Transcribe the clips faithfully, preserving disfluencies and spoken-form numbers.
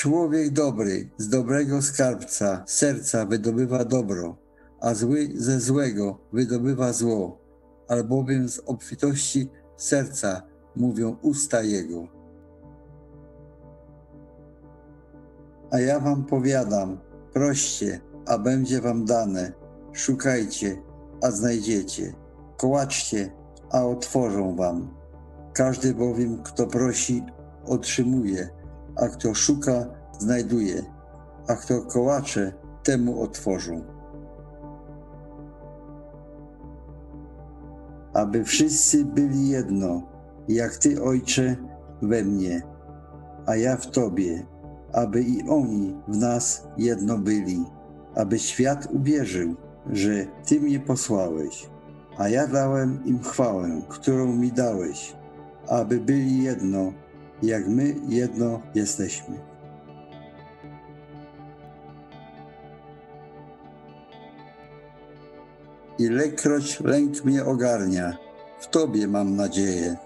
Człowiek dobry z dobrego skarbca serca wydobywa dobro, a zły ze złego wydobywa zło, albowiem z obfitości serca mówią usta jego. A ja wam powiadam, proście, a będzie wam dane, szukajcie, a znajdziecie, kołaczcie, a otworzą wam. Każdy bowiem, kto prosi, otrzymuje, a kto szuka, znajduje, a kto kołacze, temu otworzą. Aby wszyscy byli jedno, jak Ty, Ojcze, we mnie, a ja w Tobie, aby i oni w nas jedno byli, aby świat uwierzył, że Ty mnie posłałeś, a ja dałem im chwałę, którą mi dałeś, aby byli jedno, jak my jedno jesteśmy. Ilekroć lęk mnie ogarnia, w Tobie mam nadzieję.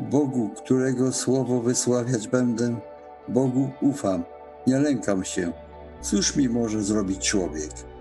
Bogu, którego słowo wysławiać będę, Bogu ufam, nie lękam się. Cóż mi może zrobić człowiek?